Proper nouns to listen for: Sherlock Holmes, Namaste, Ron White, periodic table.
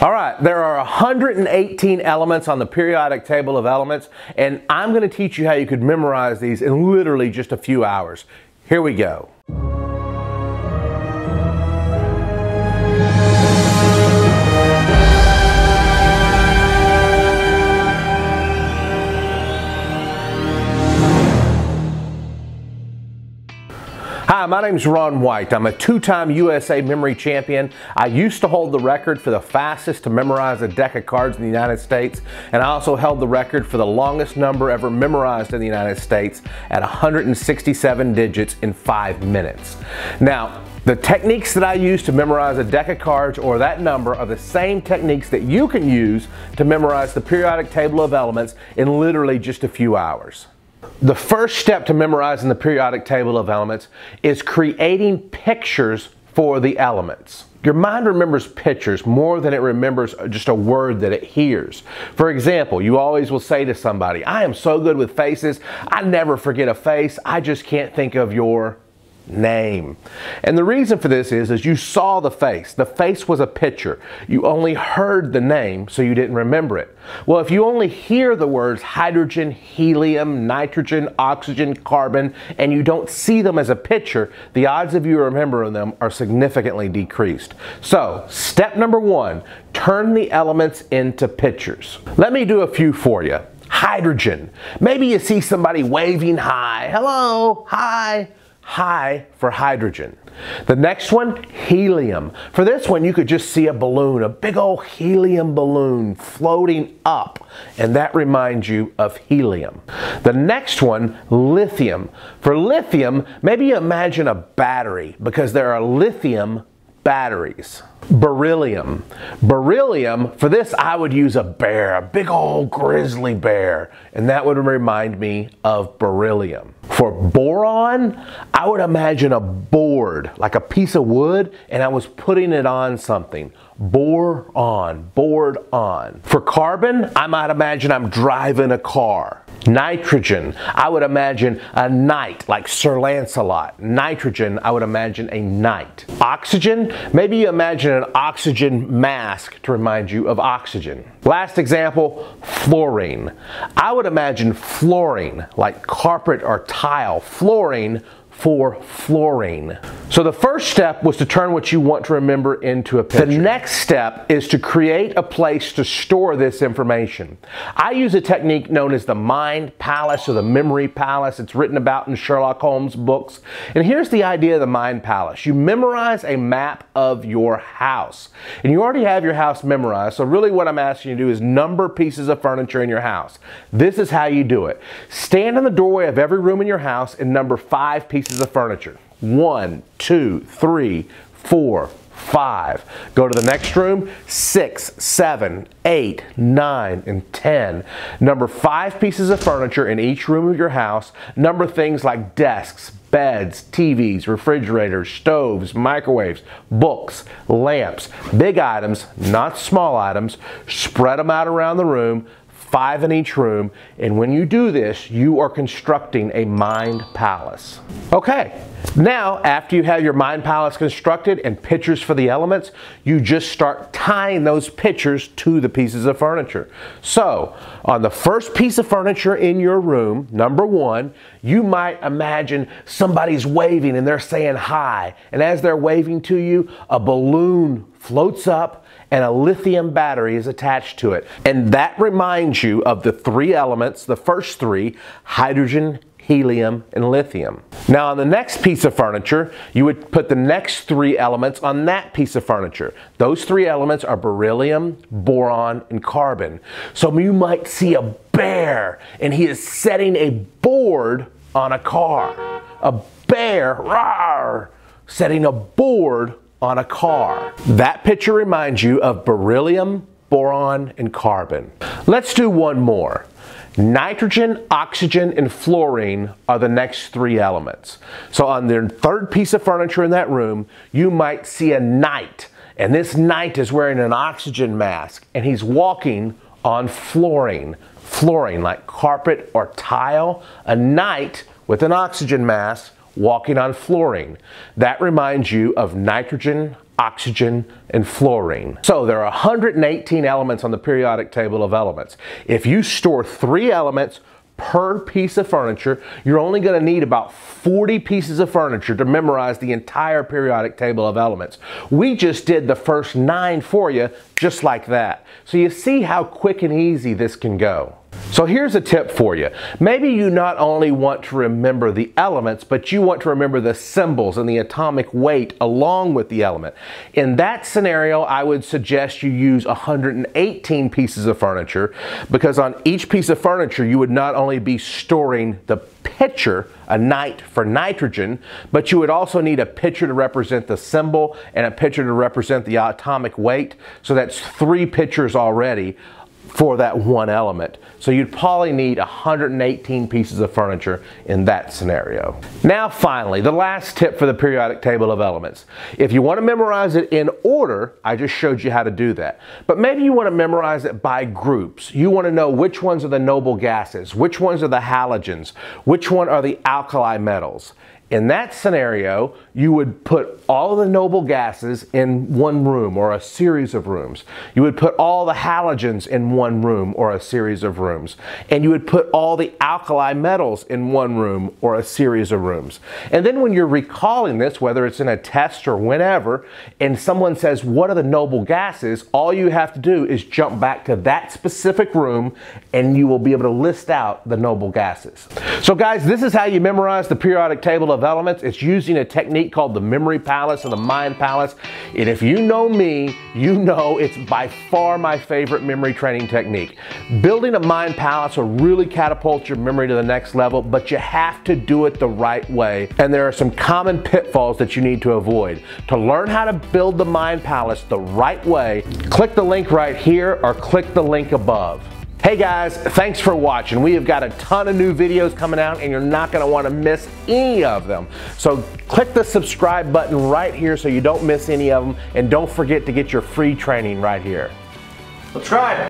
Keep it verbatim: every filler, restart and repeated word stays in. All right, there are one hundred eighteen elements on the periodic table of elements, and I'm going to teach you how you could memorize these in literally just a few hours. Here we go. Hi, my name's Ron White. I'm a two-time U S A memory champion. I used to hold the record for the fastest to memorize a deck of cards in the United States, and I also held the record for the longest number ever memorized in the United States at one hundred sixty-seven digits in five minutes. Now, the techniques that I use to memorize a deck of cards or that number are the same techniques that you can use to memorize the periodic table of elements in literally just a few hours. The first step to memorizing the periodic table of elements is creating pictures for the elements. Your mind remembers pictures more than it remembers just a word that it hears. For example, you always will say to somebody, "I am so good with faces. I never forget a face. I just can't think of your name." And the reason for this is, is you saw the face. The face was a picture. You only heard the name, so you didn't remember it. Well, if you only hear the words hydrogen, helium, nitrogen, oxygen, carbon, and you don't see them as a picture, the odds of you remembering them are significantly decreased. So, step number one, turn the elements into pictures. Let me do a few for you. Hydrogen. Maybe you see somebody waving hi. Hello, hi. High for hydrogen. The next one, helium. For this one, you could just see a balloon, a big old helium balloon floating up, and that reminds you of helium. The next one, lithium. For lithium, maybe you imagine a battery because there are lithium batteries. Beryllium. Beryllium, for this I would use a bear, a big old grizzly bear, and that would remind me of beryllium. For boron, I would imagine a board, like a piece of wood, and I was putting it on something. Boron, board on. For carbon, I might imagine I'm driving a car. Nitrogen, I would imagine a knight, like Sir Lancelot. Nitrogen, I would imagine a knight. Oxygen, maybe you imagine an oxygen mask to remind you of oxygen. Last example, fluorine. I would imagine fluorine, like carpet or tile. Fluorine for fluorine. So the first step was to turn what you want to remember into a picture. The next step is to create a place to store this information. I use a technique known as the mind palace or the memory palace. It's written about in Sherlock Holmes books. And here's the idea of the mind palace. You memorize a map of your house. And you already have your house memorized, so really what I'm asking you to do is number pieces of furniture in your house. This is how you do it. Stand in the doorway of every room in your house and number five pieces of furniture. One, two, three, four, five. Go to the next room, six, seven, eight, nine, and ten. Number five pieces of furniture in each room of your house. Number things like desks, beds, T Vs, refrigerators, stoves, microwaves, books, lamps, big items, not small items. Spread them out around the room. Five in each room, and when you do this, you are constructing a mind palace. Okay, now after you have your mind palace constructed and pictures for the elements, you just start tying those pictures to the pieces of furniture. So, on the first piece of furniture in your room, number one, you might imagine somebody's waving and they're saying hi, and as they're waving to you, a balloon floats up and a lithium battery is attached to it. And that reminds you of the three elements, the first three, hydrogen, helium, and lithium. Now on the next piece of furniture, you would put the next three elements on that piece of furniture. Those three elements are beryllium, boron, and carbon. So you might see a bear, and he is setting a board on a car. A bear, rawr, setting a board on a car. That picture reminds you of beryllium, boron, and carbon. Let's do one more. Nitrogen, oxygen, and fluorine are the next three elements. So on the third piece of furniture in that room, you might see a knight, and this knight is wearing an oxygen mask, and he's walking on fluorine. Fluorine, like carpet or tile, a knight with an oxygen mask walking on fluorine. That reminds you of nitrogen, oxygen, and fluorine. So there are one hundred eighteen elements on the periodic table of elements. If you store three elements per piece of furniture, you're only going to need about forty pieces of furniture to memorize the entire periodic table of elements. We just did the first nine for you just like that. So you see how quick and easy this can go. So here's a tip for you. Maybe you not only want to remember the elements, but you want to remember the symbols and the atomic weight along with the element. In that scenario, I would suggest you use one hundred eighteen pieces of furniture, because on each piece of furniture, you would not only be storing the pitcher, a nite for nitrogen, but you would also need a pitcher to represent the symbol and a pitcher to represent the atomic weight. So that's three pitchers already for that one element. So you'd probably need one hundred eighteen pieces of furniture in that scenario. Now finally, the last tip for the periodic table of elements. If you want to memorize it in order, I just showed you how to do that. But maybe you want to memorize it by groups. You want to know which ones are the noble gases, which ones are the halogens, which one are the alkali metals. In that scenario, you would put all the noble gases in one room or a series of rooms. You would put all the halogens in one room or a series of rooms. And you would put all the alkali metals in one room or a series of rooms. And then when you're recalling this, whether it's in a test or whenever, and someone says, what are the noble gases? All you have to do is jump back to that specific room and you will be able to list out the noble gases. So guys, this is how you memorize the periodic table of of elements. It's using a technique called the memory palace or the mind palace. And if you know me, you know it's by far my favorite memory training technique. Building a mind palace will really catapult your memory to the next level, but you have to do it the right way. And there are some common pitfalls that you need to avoid. To learn how to build the mind palace the right way, click the link right here or click the link above. Hey guys, thanks for watching. We have got a ton of new videos coming out and you're not going to want to miss any of them. So click the subscribe button right here so you don't miss any of them, and don't forget to get your free training right here. Subscribe!